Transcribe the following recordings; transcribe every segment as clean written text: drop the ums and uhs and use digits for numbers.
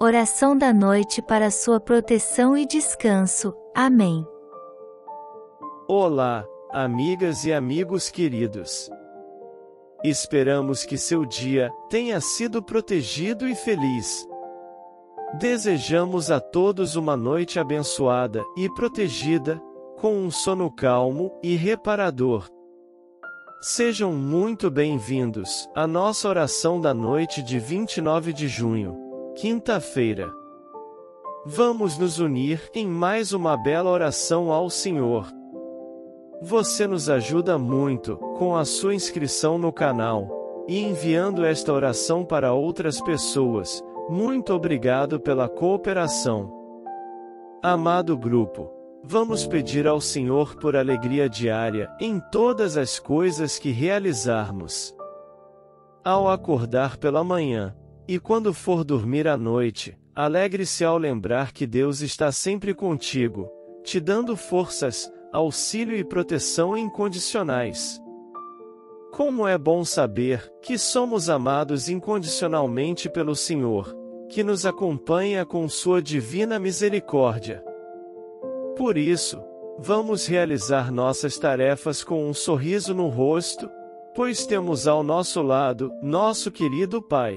oração da noite para sua proteção e descanso. Amém. Olá, amigas e amigos queridos. Esperamos que seu dia tenha sido protegido e feliz. Desejamos a todos uma noite abençoada e protegida, com um sono calmo e reparador. Sejam muito bem-vindos à nossa oração da noite de 29 de junho, quinta-feira. Vamos nos unir em mais uma bela oração ao Senhor. Você nos ajuda muito com a sua inscrição no canal e enviando esta oração para outras pessoas. Muito obrigado pela cooperação. Amado grupo, vamos pedir ao Senhor por alegria diária em todas as coisas que realizarmos. Ao acordar pela manhã, e quando for dormir à noite, alegre-se ao lembrar que Deus está sempre contigo, te dando forças, auxílio e proteção incondicionais. Como é bom saber que somos amados incondicionalmente pelo Senhor, que nos acompanha com sua divina misericórdia. Por isso, vamos realizar nossas tarefas com um sorriso no rosto, pois temos ao nosso lado, nosso querido Pai.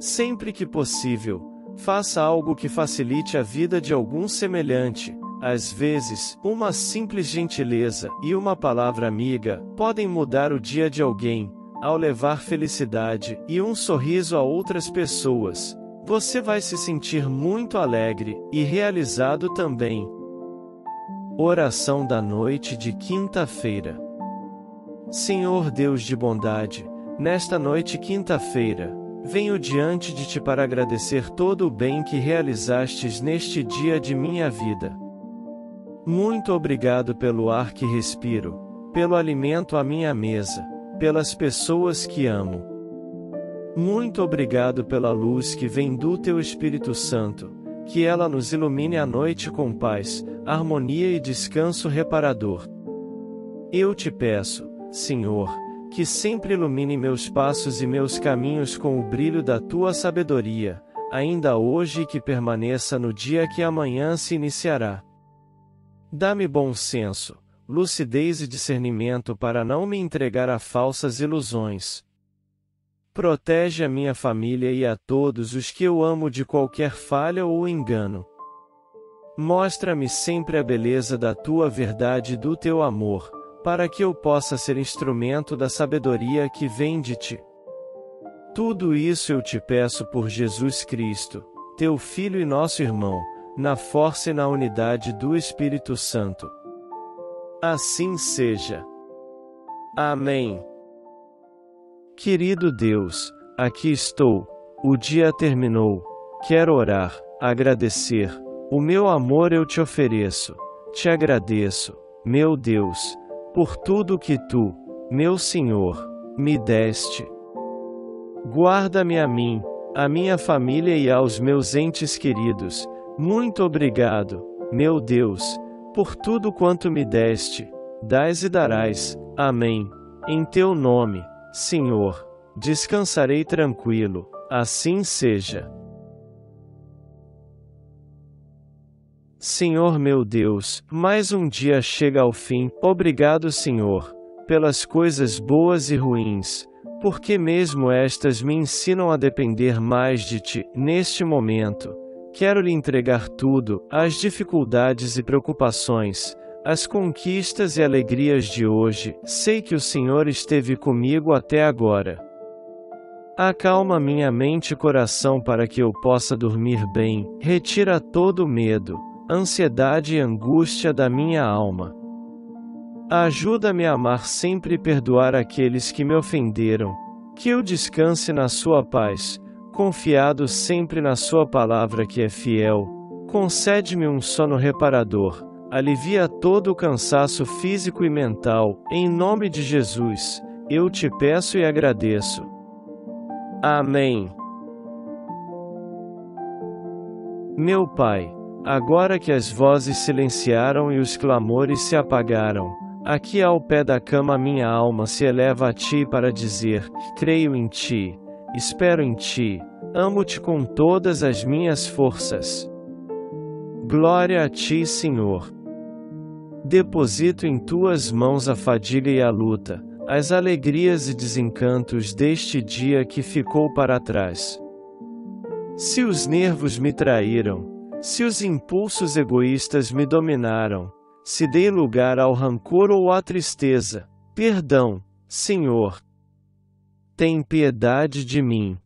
Sempre que possível, faça algo que facilite a vida de algum semelhante. Às vezes, uma simples gentileza e uma palavra amiga podem mudar o dia de alguém. Ao levar felicidade e um sorriso a outras pessoas, você vai se sentir muito alegre e realizado também. Oração da noite de quinta-feira. Senhor Deus de bondade, nesta noite quinta-feira, venho diante de Ti para agradecer todo o bem que realizastes neste dia de minha vida. Muito obrigado pelo ar que respiro, pelo alimento à minha mesa, pelas pessoas que amo. Muito obrigado pela luz que vem do Teu Espírito Santo, que ela nos ilumine a noite com paz, harmonia e descanso reparador. Eu te peço, Senhor, que sempre ilumine meus passos e meus caminhos com o brilho da Tua sabedoria, ainda hoje e que permaneça no dia que amanhã se iniciará. Dá-me bom senso, lucidez e discernimento para não me entregar a falsas ilusões. Protege a minha família e a todos os que eu amo de qualquer falha ou engano. Mostra-me sempre a beleza da Tua verdade e do Teu amor, para que eu possa ser instrumento da sabedoria que vem de Ti. Tudo isso eu Te peço por Jesus Cristo, Teu Filho e nosso irmão, na força e na unidade do Espírito Santo. Assim seja. Amém. Querido Deus, aqui estou, o dia terminou, quero orar, agradecer, o meu amor eu Te ofereço, Te agradeço, meu Deus, por tudo que Tu, meu Senhor, me deste. Guarda-me a mim, a minha família e aos meus entes queridos, muito obrigado, meu Deus, por tudo quanto me deste, dás e darás, amém, em Teu nome. Senhor, descansarei tranquilo, assim seja. Senhor meu Deus, mais um dia chega ao fim. Obrigado, Senhor, pelas coisas boas e ruins, porque mesmo estas me ensinam a depender mais de Ti. Neste momento, quero lhe entregar tudo, as dificuldades e preocupações, as conquistas e alegrias de hoje. Sei que o Senhor esteve comigo até agora. Acalma minha mente e coração para que eu possa dormir bem. Retira todo medo, ansiedade e angústia da minha alma. Ajuda-me a amar sempre e perdoar aqueles que me ofenderam. Que eu descanse na Sua paz, confiado sempre na Sua palavra que é fiel. Concede-me um sono reparador. Alivia todo o cansaço físico e mental. Em nome de Jesus, eu Te peço e agradeço. Amém. Meu Pai, agora que as vozes silenciaram e os clamores se apagaram, aqui ao pé da cama minha alma se eleva a Ti para dizer: creio em Ti, espero em ti, amo-te com todas as minhas forças. Glória a ti, Senhor. Deposito em tuas mãos a fadiga e a luta, as alegrias e desencantos deste dia que ficou para trás. Se os nervos me traíram, se os impulsos egoístas me dominaram, se dei lugar ao rancor ou à tristeza, perdão, Senhor. Tem piedade de mim.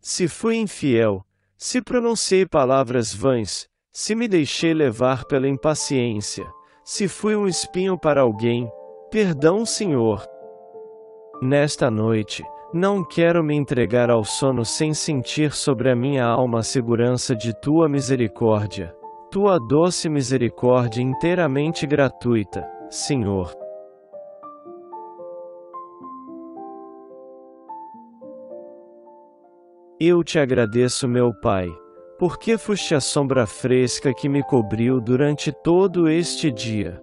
Se fui infiel, se pronunciei palavras vãs, se me deixei levar pela impaciência, se fui um espinho para alguém, perdão, Senhor. Nesta noite, não quero me entregar ao sono sem sentir sobre a minha alma a segurança de tua misericórdia, tua doce misericórdia inteiramente gratuita, Senhor. Eu te agradeço, meu Pai, porque foste a sombra fresca que me cobriu durante todo este dia.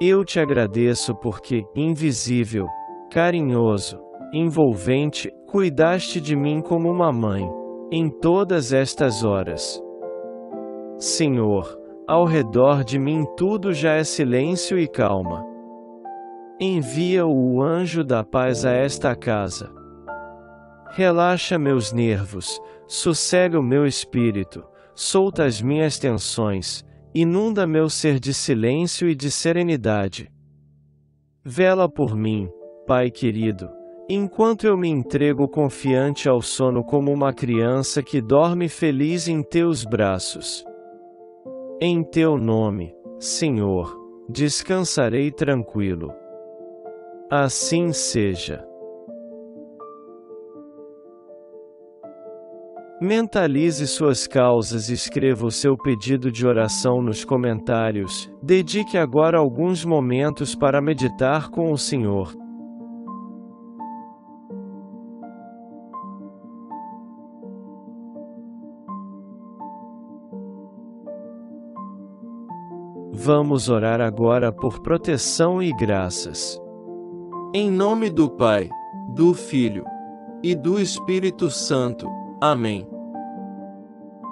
Eu te agradeço porque, invisível, carinhoso, envolvente, cuidaste de mim como uma mãe, em todas estas horas. Senhor, ao redor de mim tudo já é silêncio e calma. Envia o anjo da paz a esta casa. Relaxa meus nervos, sossega o meu espírito, solta as minhas tensões, inunda meu ser de silêncio e de serenidade. Vela por mim, Pai querido, enquanto eu me entrego confiante ao sono como uma criança que dorme feliz em teus braços. Em teu nome, Senhor, descansarei tranquilo. Assim seja. Mentalize suas causas e escreva o seu pedido de oração nos comentários. Dedique agora alguns momentos para meditar com o Senhor. Vamos orar agora por proteção e graças. Em nome do Pai, do Filho e do Espírito Santo. Amém.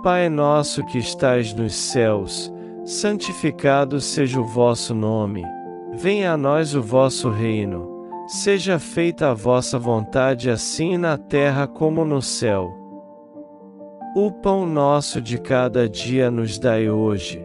Pai nosso que estais nos céus, santificado seja o vosso nome. Venha a nós o vosso reino. Seja feita a vossa vontade assim na terra como no céu. O pão nosso de cada dia nos dai hoje.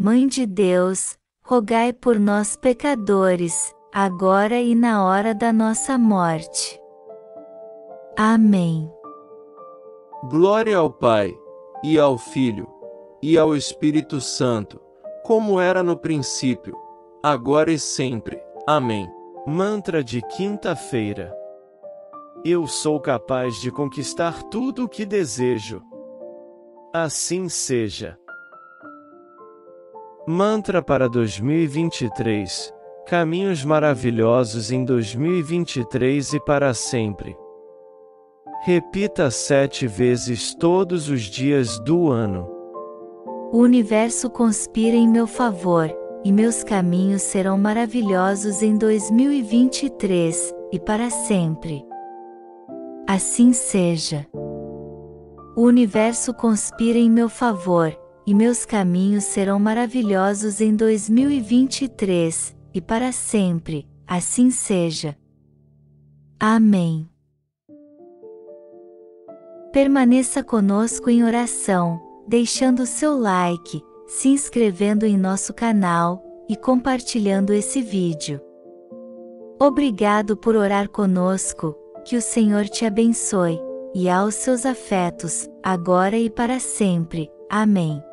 Mãe de Deus, rogai por nós pecadores, agora e na hora da nossa morte. Amém. Glória ao Pai, e ao Filho, e ao Espírito Santo, como era no princípio, agora e sempre. Amém. Mantra de quinta-feira. Eu sou capaz de conquistar tudo o que desejo. Assim seja. Mantra para 2023. Caminhos maravilhosos em 2023 e para sempre. Repita 7 vezes todos os dias do ano. O universo conspira em meu favor, e meus caminhos serão maravilhosos em 2023, e para sempre. Assim seja. O universo conspira em meu favor, e meus caminhos serão maravilhosos em 2023, e para sempre, assim seja. Amém. Permaneça conosco em oração, deixando o seu like, se inscrevendo em nosso canal e compartilhando esse vídeo. Obrigado por orar conosco, que o Senhor te abençoe, e aos seus afetos, agora e para sempre. Amém.